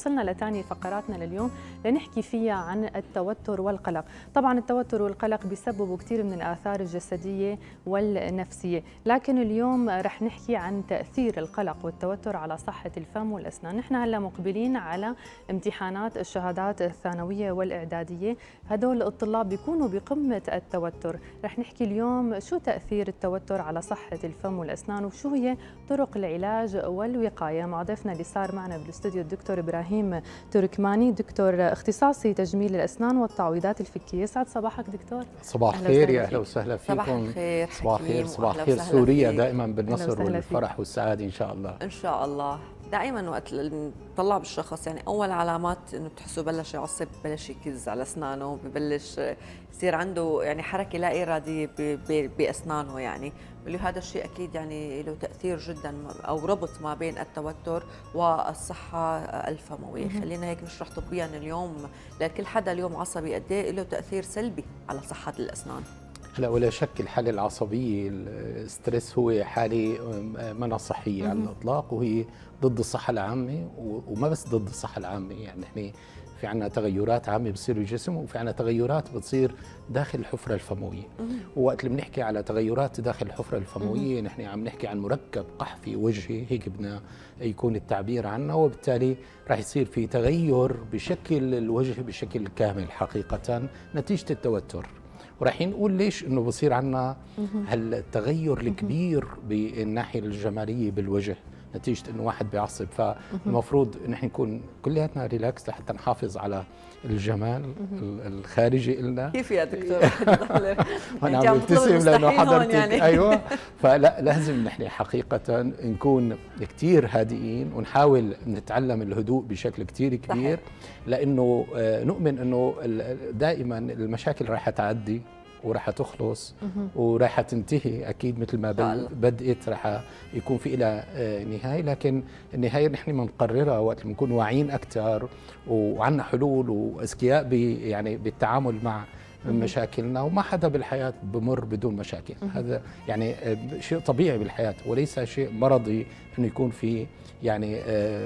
وصلنا لثاني فقراتنا لليوم لنحكي فيها عن التوتر والقلق. طبعا التوتر والقلق بيسببوا كثير من الآثار الجسدية والنفسية، لكن اليوم رح نحكي عن تأثير القلق والتوتر على صحة الفم والأسنان. نحن هلا مقبلين على امتحانات الشهادات الثانوية والإعدادية، هدول الطلاب بيكونوا بقمة التوتر. رح نحكي اليوم شو تأثير التوتر على صحة الفم والأسنان وشو هي طرق العلاج والوقاية. مع ضيفنا اللي صار معنا بالاستوديو الدكتور إبراهيم تركماني، دكتور اختصاصي تجميل الأسنان والتعويضات الفكية. سعد صباحك دكتور. صباح الخير، يا أهلا وسهلا فيكم. صباح الخير، صباح الخير، صباح الخير. سوريا دائما بالنصر والفرح والسعادة إن شاء الله. إن شاء الله دائما. وقت نطلع بالشخص يعني اول علامات انه بتحسه بلش يعصب، ببلش يكز على اسنانه، ببلش يصير عنده يعني حركه لا اراديه باسنانه، يعني اللي هذا الشيء اكيد يعني له تاثير جدا او ربط ما بين التوتر والصحه الفمويه. خلينا هيك نشرح طبيا اليوم لكل حدا اليوم عصبي قد ايه له تاثير سلبي على صحه الاسنان. لا ولا شك الحالة العصبية الستريس هو حالة منع صحية على الإطلاق، وهي ضد الصحة العامة، وما بس ضد الصحة العامة، يعني نحن في عنا تغيرات عامة بتصير بالجسم، وفي عنا تغيرات بتصير داخل الحفرة الفموية. ووقت اللي بنحكي على تغيرات داخل الحفرة الفموية نحن عم نحكي عن مركب قحفي وجهي، هيك بدنا يكون التعبير عنه، وبالتالي راح يصير في تغير بشكل الوجه بشكل كامل حقيقة نتيجة التوتر. وراح نقول ليش انه بصير عنا هالتغير الكبير بالناحيه الجماليه بالوجه نتيجه انه واحد بيعصب، فالمفروض نحن نكون كلياتنا ريلاكس لحتى نحافظ على الجمال الخارجي لنا. كيف يا دكتور؟ انا عم ببتسم لانه حضرتك يعني. ايوه، فلا لازم نحن حقيقه نكون كثير هادئين ونحاول نتعلم الهدوء بشكل كثير كبير، لانه نؤمن انه دائما المشاكل راح تعدي وراح تخلص وراح تنتهي اكيد، مثل ما بدأت راح يكون في لها نهايه، لكن النهايه نحن بنقررها وقت بنكون واعيين اكثر وعندنا حلول واذكياء يعني بالتعامل مع مشاكلنا. وما حدا بالحياه بمر بدون مشاكل، هذا يعني شيء طبيعي بالحياه وليس شيء مرضي انه يكون في يعني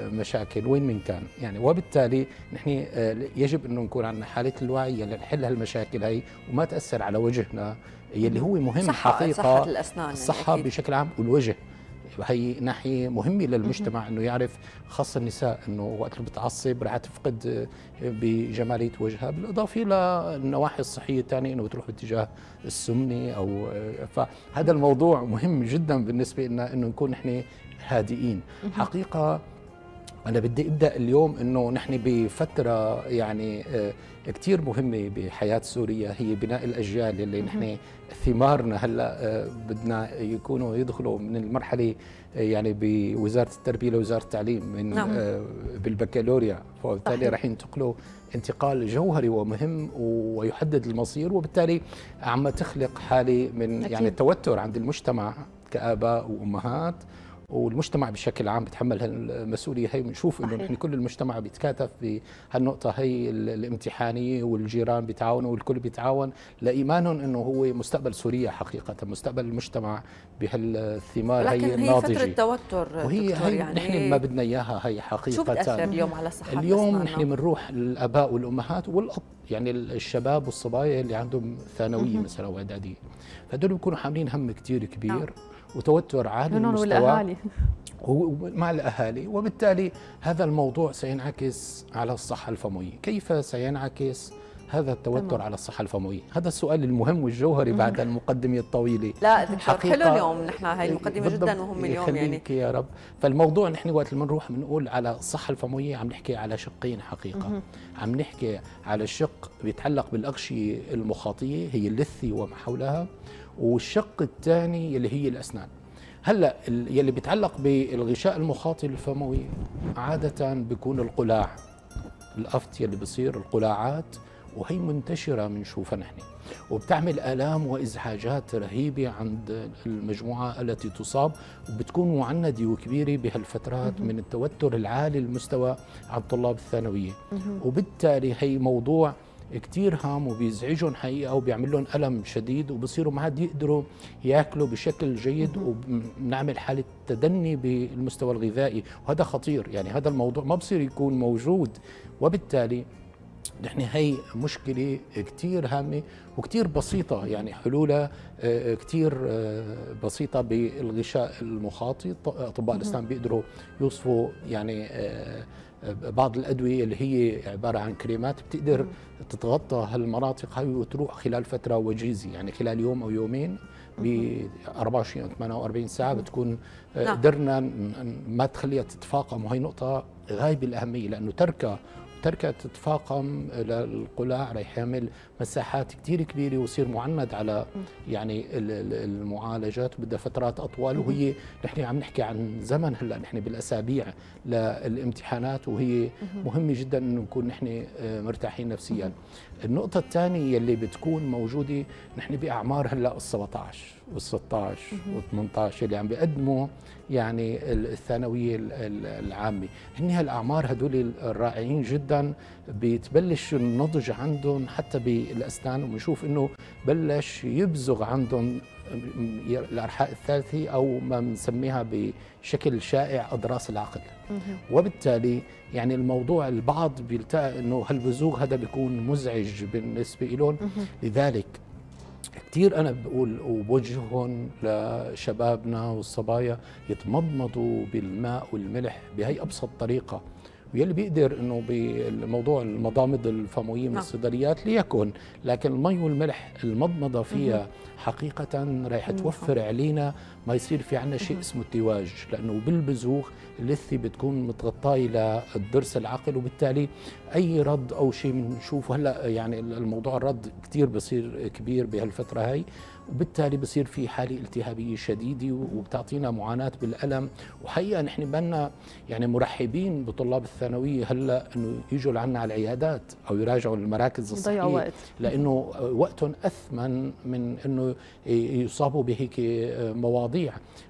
مشاكل وين من كان يعني، وبالتالي نحن يجب انه نكون عندنا حاله الوعي اللي نحل هالمشاكل هي وما تاثر على وجهنا يلي هو مهم حقيقه. صحه الاسنان، الصحه يعني بشكل عام، والوجه هي ناحية مهمة للمجتمع انه يعرف، خاصة النساء انه وقت اللي بتعصب رح تفقد بجمالية وجهها، بالاضافة للنواحي الصحية الثانية انه بتروح باتجاه السمنة او، فهذا الموضوع مهم جدا بالنسبة لنا انه نكون نحن هادئين حقيقة. أنا بدي أبدأ اليوم إنه نحن بفترة يعني كتير مهمة بحياة سوريا، هي بناء الأجيال اللي نحن ثمارنا هلأ بدنا يكونوا يدخلوا من المرحلة يعني بوزارة التربية لوزارة التعليم من بالبكالوريا، وبالتالي رح ينتقلوا انتقال جوهري ومهم ويحدد المصير، وبالتالي عم تخلق حالة من يعني التوتر عند المجتمع كآباء وأمهات، والمجتمع بشكل عام بتحمل هالمسؤوليه هي. بنشوف انه نحن كل المجتمع بيتكاتف بهالنقطه هي الامتحانيه، والجيران بيتعاونوا والكل بيتعاون لايمانهم انه هو مستقبل سوريا حقيقه، مستقبل المجتمع بهالثمار هي الناضجه. لكن هي فتره توتر وهي يعني نحن ما بدنا اياها هي حقيقه. شو بتأثر اليوم على صحتنا؟ اليوم نحن بنروح الاباء والامهات يعني الشباب والصبايا اللي عندهم ثانويه مثلا واعداديه، فهدول بيكونوا حاملين هم كثير كبير وتوتر عالي المستوى مع الأهالي، وبالتالي هذا الموضوع سينعكس على الصحة الفموية. كيف سينعكس هذا التوتر على الصحة الفموية؟ هذا السؤال المهم والجوهري بعد المقدمة الطويلة. لا دكتور حلو اليوم، نحن هاي المقدمة جدا مهمة اليوم يعني. يا رب. فالموضوع نحن وقت اللي بنروح بنقول على الصحة الفموية عم نحكي على شقين حقيقة، عم نحكي على الشق بيتعلق بالأغشية المخاطية هي اللثة وما حولها، والشق الثاني اللي هي الأسنان. هلا يلي بيتعلق بالغشاء المخاطي الفموي عادة بيكون القلاع، الأفت يلي بصير القلاعات، وهي منتشرة بنشوفها نحن، وبتعمل آلام وإزعاجات رهيبة عند المجموعة التي تصاب، وبتكون معنده وكبيرة بهالفترات من التوتر العالي المستوى عند طلاب الثانوية، وبالتالي هي موضوع كتير هام وبيزعجهم حقيقة وبيعمل لهم ألم شديد، وبصيروا ما عاد يقدروا ياكلوا بشكل جيد، وبنعمل حالة تدني بالمستوى الغذائي، وهذا خطير. يعني هذا الموضوع ما بصير يكون موجود، وبالتالي نحن هي مشكلة كتير هامة وكتير بسيطة، يعني حلولها كتير بسيطة بالغشاء المخاطي. أطباء الأسنان بيقدروا يوصفوا يعني بعض الأدوية اللي هي عبارة عن كريمات بتقدر تتغطى هالمناطق هاي وتروح خلال فترة وجيزة، يعني خلال يوم أو يومين ب 24 أو 48 ساعة بتكون قدرنا ما تخليها تتفاقم. وهي نقطة غايبة الأهمية، لأنه تركها تتفاقم للقلاع رح يعمل مساحات كتير كبيرة ويصير معند على يعني المعالجات، بدها فترات أطول. وهي نحن عم نحكي عن زمن هلا، نحن بالأسابيع للامتحانات، وهي مهمة جدا إنه نكون نحن مرتاحين نفسيا. النقطة الثانية اللي بتكون موجودة، نحن بأعمار هلا ال17 وال16 وال18 اللي عم بيقدموا يعني الثانوية العامة، هن هالأعمار هدول الرائعين جدا، بتبلش النضج عندهم حتى بالأسنان، وبنشوف إنه بلش يبزغ عندهم الأرحاء الثالثة أو ما بنسميها بشكل شائع أضراس العقل. وبالتالي يعني الموضوع البعض بيلتقى إنه هالبزوغ هذا بيكون مزعج بالنسبة لهم، لذلك كثير أنا بقول وبوجههم لشبابنا والصبايا يتمضمضوا بالماء والملح بهي أبسط طريقة، ويلي بيقدر إنه بالموضوع المضامض الفموية من الصيدليات ليكن، لكن المي والملح المضمضة فيها حقيقة رايحة توفر علينا ما يصير في عنا شيء اسمه التواج، لأنه بالبزوغ اللثة بتكون متغطاية للضرس العقل، وبالتالي أي رد أو شيء بنشوفه هلا يعني الموضوع الرد كثير بصير كبير بهالفترة هاي، وبالتالي بصير في حالة التهابية شديدة وبتعطينا معاناة بالألم. وحقيقة نحن بدنا يعني مرحبين بطلاب الثانوية هلا إنه يجوا لعنا على العيادات أو يراجعوا المراكز الصحية، لأنه وقتهم أثمن من إنه يصابوا بهيك مواضيع.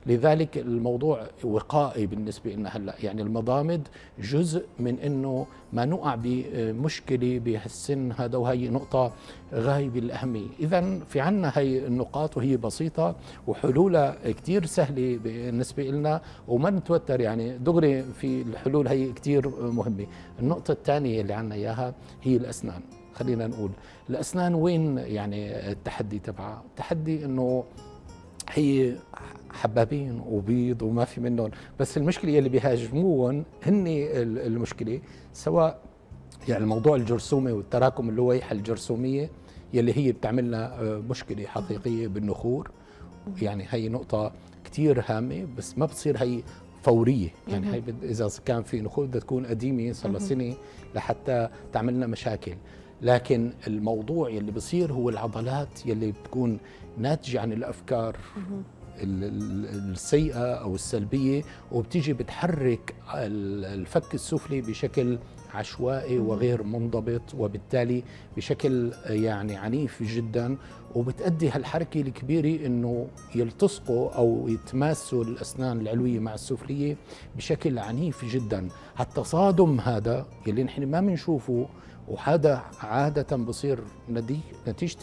لذلك الموضوع وقائي بالنسبة لنا هلا، يعني المضامد جزء من إنه ما نقع بمشكلة بهالسن هذا، وهي نقطة غايبة الأهمية. إذا في عنا هي النقاط وهي بسيطة وحلولها كتير سهلة بالنسبة لنا، وما نتوتر يعني دغري في الحلول هي كتير مهمة. النقطة الثانية اللي عنا إياها هي الأسنان. خلينا نقول الأسنان وين يعني التحدي تبعها؟ التحدي إنه هي حبابين وبيض وما في منهم، بس المشكلة اللي بيهاجموهم هن المشكلة، سواء يعني الموضوع الجرثومة والتراكم اللويحة الجرثومية يلي هي بتعملنا مشكلة حقيقية بالنخور، يعني هي نقطة كتير هامة، بس ما بتصير هي فورية، يعني هي إذا كان في نخور بدها تكون قديمة صار لها سنة لحتى تعملنا مشاكل. لكن الموضوع يلي بصير هو العضلات يلي بتكون ناتجة عن الأفكار السيئة أو السلبية، وبتيجي بتحرك الفك السفلي بشكل عشوائي وغير منضبط، وبالتالي بشكل يعني عنيف جدا، وبتأدي هالحركة الكبيرة إنه يلتصقوا أو يتماسوا الأسنان العلوية مع السفلية بشكل عنيف جدا. هالتصادم هذا يلي نحن ما بنشوفه، وهذا عادة بصير نتيجة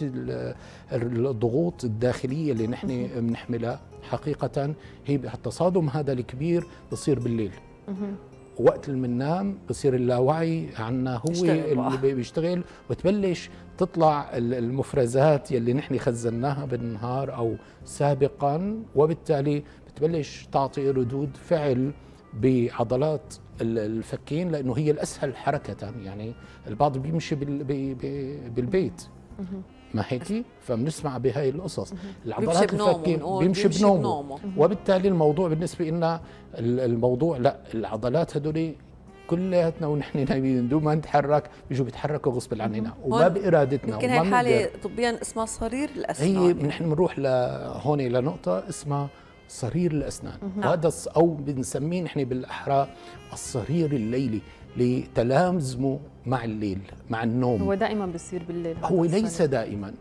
الضغوط الداخلية اللي نحن بنحملها حقيقة، هي التصادم هذا الكبير بصير بالليل، وقت اللي بننام بصير اللاوعي عنا هو اللي بيشتغل، وتبلش تطلع المفرزات يلي نحن خزناها بالنهار أو سابقا، وبالتالي بتبلش تعطي ردود فعل بعضلات الفكين، لأنه هي الأسهل حركة. يعني البعض بيمشي بالبيت ما هيك، فبنسمع بهاي القصص العضلات الفكين بيمشي بنومه، وبالتالي الموضوع بالنسبة لنا الموضوع لا، العضلات هدول كلياتنا ونحن نايمين بدون ما نتحرك بيجوا بيتحركوا غصب عننا وما بإرادتنا. يمكن هي الحالة طبيا اسمها صرير الأسنان، هي نحن بنروح لهون لنقطة اسمها صرير الأسنان، وهذا أو بنسميه نحن بالأحرى الصرير الليلي، لتلامزمه مع الليل مع النوم. هو دائما بيصير بالليل؟ هو ليس دائما،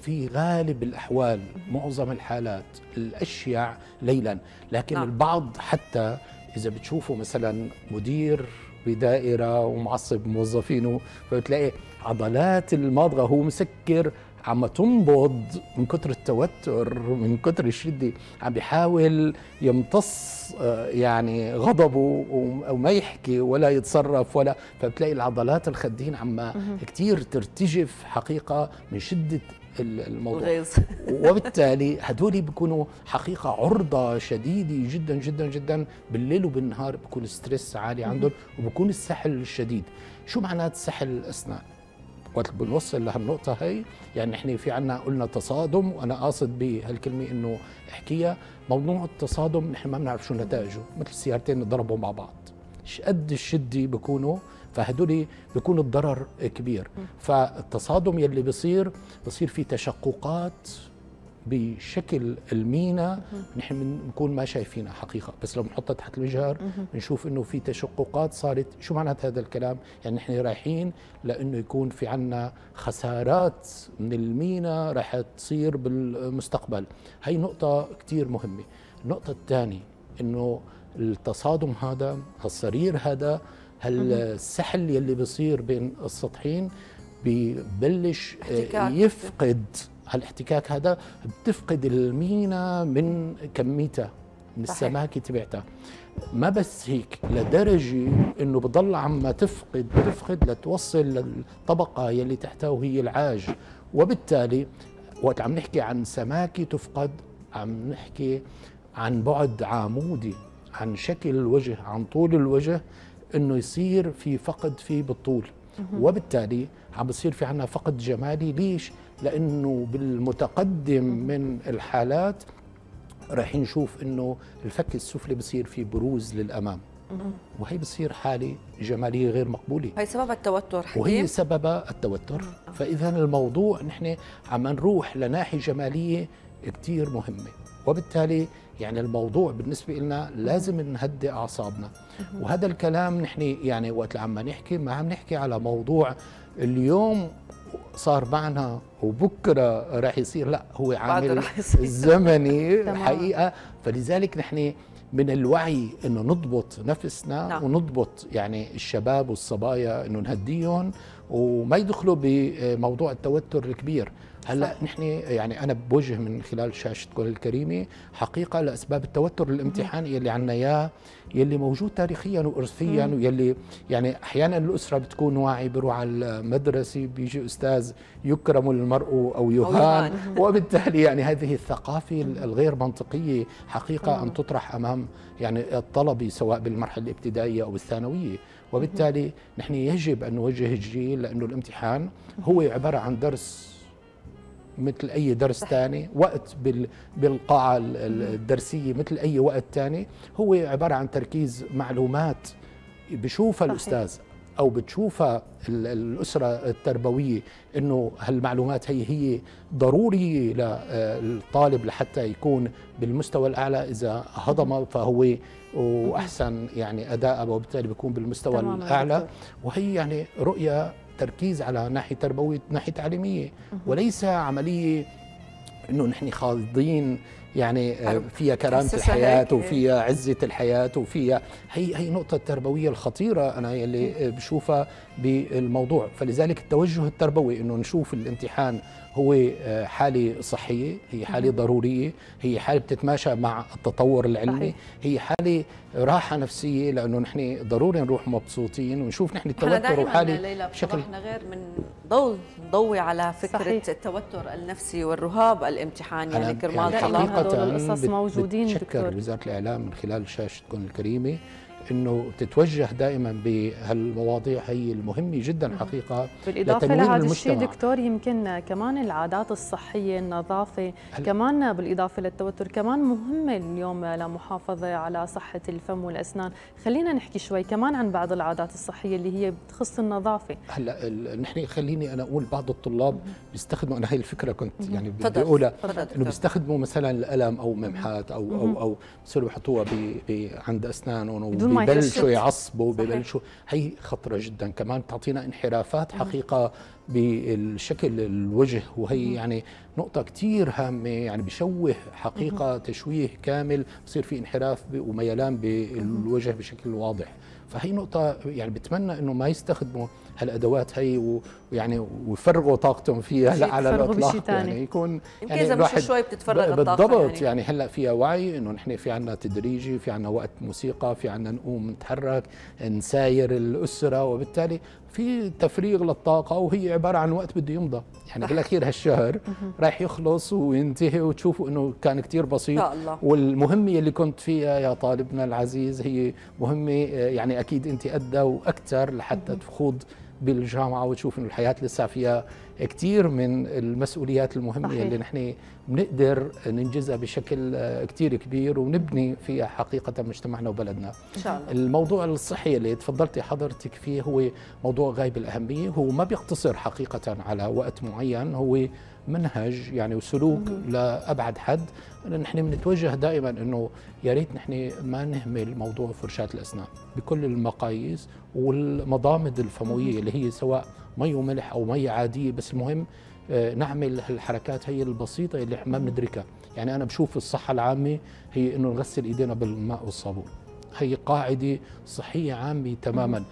في غالب الأحوال معظم الحالات الأشيع ليلا، لكن البعض حتى إذا بتشوفوا مثلا مدير بدائره ومعصب موظفينه، فبتلاقي عضلات المضغه هو مسكر عم تنبض من كتر التوتر، من كتر الشده، عم بيحاول يمتص يعني غضبه وما يحكي ولا يتصرف ولا، فبتلاقي العضلات الخدين عم كثير ترتجف حقيقه من شده الموضوع وبالتالي هدول بيكونوا حقيقه عرضه شديده جدا جدا جدا بالليل وبالنهار، بيكون ستريس عالي عندهم وبيكون السحل الشديد. شو معنات سحل الاسنان؟ وقت بنوصل لهالنقطة هي، يعني نحن في عنا قلنا تصادم، وأنا قاصد بهالكلمة إنه أحكيها، موضوع التصادم نحن ما بنعرف شو نتائجه، مثل السيارتين ضربوا مع بعض، قد الشدة بكونوا، فهدول بيكون الضرر كبير، فالتصادم يلي بصير في تشققات بشكل المينا نحن بنكون ما شايفينها حقيقه، بس لو بنحطها تحت المجهر بنشوف انه في تشققات صارت. شو معنى هذا الكلام؟ يعني نحن رايحين لانه يكون في عنا خسارات من المينا راح تصير بالمستقبل. هي نقطه كثير مهمه. النقطه الثانيه انه التصادم هذا، هالصرير هذا، هالسحل يلي بصير بين السطحين ببلش يفقد هالاحتكاك هذا، بتفقد المينا من كميتها، من السماكه تبعتها. ما بس هيك، لدرجه انه بضل عم تفقد لتوصل للطبقه يلي تحتها وهي العاج، وبالتالي وقت عم نحكي عن سماكه تفقد عم نحكي عن بعد عمودي، عن شكل الوجه، عن طول الوجه، انه يصير في فقد فيه بالطول، وبالتالي عم بصير في عنا فقد جمالي. ليش؟ لأنه بالمتقدم من الحالات راح نشوف إنه الفك السفلي بصير فيه بروز للأمام، وهي بصير حالة جمالية غير مقبولة، هي سبب التوتر حقيقي، وهي سبب التوتر. فإذا الموضوع نحن عم نروح لناحية جمالية كتير مهمة، وبالتالي يعني الموضوع بالنسبة لنا لازم نهدئ أعصابنا. وهذا الكلام نحن يعني وقت عم نحكي ما عم نحكي على موضوع اليوم صار معنا وبكره راح يصير، لا، هو عامل زمني حقيقه. فلذلك نحن من الوعي انه نضبط نفسنا، نعم، ونضبط يعني الشباب والصبايا انه نهديهم وما يدخلوا بموضوع التوتر الكبير. هلا نحن يعني انا بوجه من خلال شاشتكم الكريمه حقيقه لاسباب التوتر الامتحاني يلي عندنا اياه، يلي موجود تاريخيا وارثيا، ويلي يعني احيانا الاسره بتكون واعي، بيروح على المدرسه، بيجي استاذ يكرم المرء او يهان، وبالتالي يعني هذه الثقافه الغير منطقيه حقيقه ان تطرح امام يعني الطلبه سواء بالمرحله الابتدائيه او الثانويه. وبالتالي نحن يجب ان نوجه الجيل لانه الامتحان هو عباره عن درس مثل أي درس ثاني، وقت بالقاعة الدرسية مثل أي وقت ثاني، هو عبارة عن تركيز معلومات بشوفها الأستاذ أو بتشوفها الأسرة التربوية، إنه هالمعلومات هي ضرورية للطالب لحتى يكون بالمستوى الأعلى. إذا هضم فهو وأحسن يعني أداء، وبالتالي بيكون بالمستوى الأعلى. وهي يعني رؤية تركيز على ناحية تربوية، ناحية تعليمية، وليس عملية إنه نحن خاضين يعني فيها كرامة الحياة وفيها عزة الحياة وفيها، هي نقطة تربوية الخطيرة أنا اللي بشوفها بالموضوع. فلذلك التوجه التربوي إنه نشوف الامتحان هو حالة صحية، هي حالة ضرورية، هي حالة بتتماشى مع التطور العلمي، هي حالة راحة نفسية، لأنه نحن ضروري نروح مبسوطين ونشوف نحن التوتر وحالة بشكل غير من ضوي على فكرة التوتر النفسي والرهاب الامتحاني اللي كرمال الله هدول القصص موجودين. بتشكر وزارة الإعلام من خلال شاشتكم الكريمة إنه تتوجه دائما بهالمواضيع هي المهمة جدا حقيقة بالإضافة لتنوير لهذا المجتمع. الشيء دكتور يمكن كمان العادات الصحية، النظافة كمان بالإضافة للتوتر كمان مهمة اليوم لمحافظة على صحة الفم والأسنان. خلينا نحكي شوي كمان عن بعض العادات الصحية اللي هي بتخص النظافة. هلا نحن خليني أنا أقول بعض الطلاب بيستخدموا، أنا هي الفكرة كنت يعني بدي أقولها، إنه بيستخدموا مثلا القلم أو ممحات أو بصيروا يحطوها عند أسنانهم ببلشوا يعصبوا، ببلشوا، هي خطرة جدا كمان، بتعطينا انحرافات حقيقة بالشكل الوجه، وهي يعني نقطة كتير هامة، يعني بشوه حقيقة تشويه كامل، بصير في انحراف وميلان بالوجه بشكل واضح. فهي نقطة يعني بتمنى إنه ما يستخدموا هالأدوات هي ويعني ويفرغوا طاقتهم فيها لا على الإطلاق، يعني يكون يعني إذا مش شوي بتتفرغ الطاقة بالضبط، يعني هلا فيها وعي إنه نحن في عنا تدريجي، في عنا وقت موسيقى، في عنا نقوم نتحرك نساير الأسرة، وبالتالي في تفريغ للطاقة وهي عبارة عن وقت بده يمضى، يعني بالأخير هالشهر راح يخلص وينتهي وتشوفوا إنه كان كتير بسيط. والمهمة اللي كنت فيها يا طالبنا العزيز هي مهمة يعني أكيد أنت أدى وأكثر لحتى تخوض بالجامعة وتشوف إنه الحياة لسه فيها كتير من المسؤوليات المهمة اللي نحن بنقدر ننجزها بشكل كتير كبير ونبني فيها حقيقة مجتمعنا وبلدنا إن شاء الله. الموضوع الصحي اللي تفضلتي حضرتك فيه هو موضوع غايب الأهمية، هو ما بيقتصر حقيقة على وقت معين، هو منهج يعني وسلوك لأبعد حد. نحن بنتوجه دائما انه يا ريت نحن ما نهمل موضوع فرشاة الاسنان بكل المقاييس والمضامد الفمويه اللي هي سواء مي وملح او مي عاديه، بس المهم نعمل الحركات هي البسيطه اللي ما بندركها. يعني انا بشوف الصحه العامه هي انه نغسل ايدينا بالماء والصابون، هي قاعده صحيه عامه تماما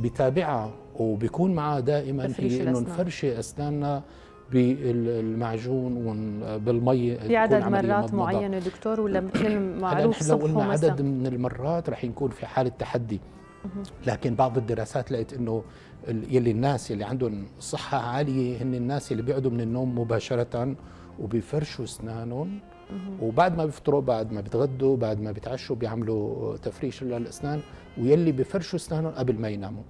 بتابعها وبيكون معها دائما هي انه نفرشي اسناننا بالمعجون وبالمي. في عدد مرات معينه دكتور ولا مثل المعروف صبح ومساء؟ قلنا عدد من المرات رح نكون في حاله تحدي، لكن بعض الدراسات لقيت انه يلي الناس اللي عندهم صحه عاليه هن الناس اللي بيقعدوا من النوم مباشره وبيفرشوا اسنانهم، وبعد ما بيفطروا بعد ما بيتغدوا بعد ما بيتعشوا بيعملوا تفريش للاسنان، ويلي بيفرشوا اسنانهم قبل ما يناموا.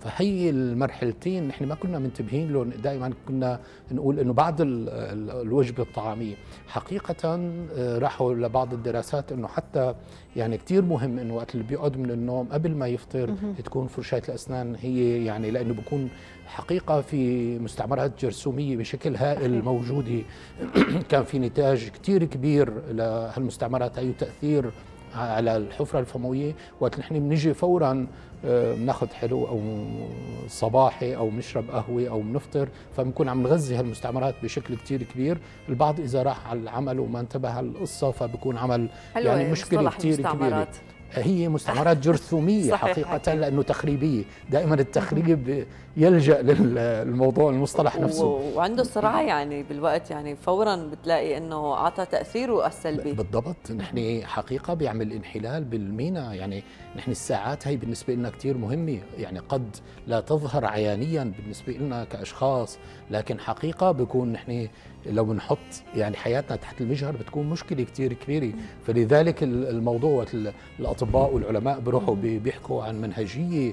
فهي المرحلتين نحن ما كنا منتبهين لهم، دائما كنا نقول انه بعد الوجبه الطعاميه حقيقه راحوا لبعض الدراسات انه حتى يعني كثير مهم انه وقت اللي بيقعد من النوم قبل ما يفطر تكون فرشاه الاسنان هي يعني، لانه بكون حقيقه في مستعمرات جرثوميه بشكل هائل موجوده، كان في نتاج كثير كبير لهالمستعمرات هي وتاثير على الحفرة الفموية. وقت نحن بنجي فورا بناخذ حلو أو صباحي أو بنشرب قهوة أو بنفطر، فبنكون عم نغذي هالمستعمرات بشكل كتير كبير. البعض إذا راح على العمل وما انتبه على القصة فبكون عمل يعني مشكلة كتير كبيرة. هي مستعمرات جرثومية حقيقة لأنه تخريبية، دائما التخريب يلجأ للموضوع المصطلح نفسه وعنده صراع يعني بالوقت، يعني فورا بتلاقي أنه عطى تأثيره السلبي بالضبط. نحن حقيقة بيعمل انحلال بالمينا، يعني نحن الساعات هي بالنسبة لنا كتير مهمة، يعني قد لا تظهر عيانيا بالنسبة لنا كأشخاص، لكن حقيقة بيكون نحن لو بنحط يعني حياتنا تحت المجهر بتكون مشكلة كتير كبيرة. فلذلك الموضوع الأطباء والعلماء بروحوا بيحكوا عن منهجية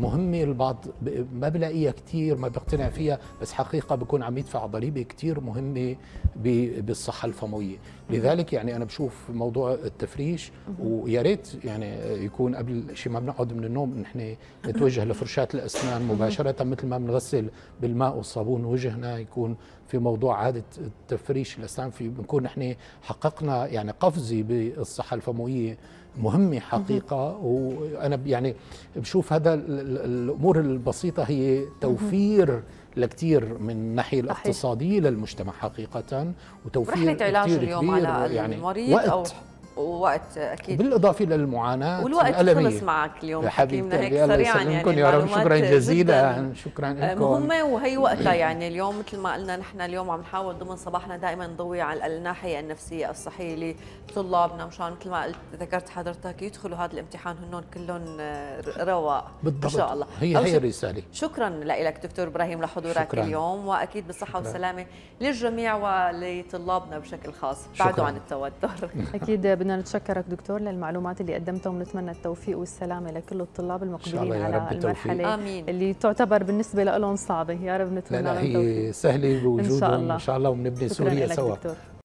مهمة، البعض ما بلاقيها كتير ما بيقتنع فيها، بس حقيقة بكون عم يدفع ضريبة كتير مهمة بالصحة الفموية. لذلك يعني أنا بشوف موضوع التفريش، ويا ريت يعني يكون قبل شيء ما بنقعد من النوم نحن نتوجه لفرشاة الأسنان مباشرة مثل ما بنغسل بالماء والصابون وجهنا، يكون في موضوع عادة تفريش الأسنان في بنكون نحن حققنا يعني قفزة بالصحة الفموية مهمة حقيقة. وأنا يعني بشوف هذا الأمور البسيطة هي توفير لكتير من الناحية الاقتصادية للمجتمع حقيقة، وتوفير كتير كبير يعني المريض أو ووقت اكيد بالاضافه للمعاناه والوقت خلص معك اليوم حكيمنا هيك سريعا يعني يا رب. شكرا جزيلا، شكرا لكم، مهمه وهي وقتها يعني اليوم مثل ما قلنا نحن اليوم عم نحاول ضمن صباحنا دائما نضوي على الناحيه النفسيه الصحيه لطلابنا، مشان مثل ما ذكرت حضرتك يدخلوا هذا الامتحان هنن كلهم رواق ان شاء الله. هي الرساله. شكرا لك دكتور ابراهيم لحضورك اليوم، واكيد بالصحه والسلامه للجميع ولطلابنا بشكل خاص، بعدوا عن التوتر اكيد. بدنا نتشكرك دكتور للمعلومات اللي قدمتها، ونتمنى التوفيق والسلامه لكل الطلاب المقبلين على المرحله اللي تعتبر بالنسبه لهم صعبه. يا رب نتمنى لهم التوفيق. هي سهله بوجودهم ان شاء الله، وبنبني سوريا سوا.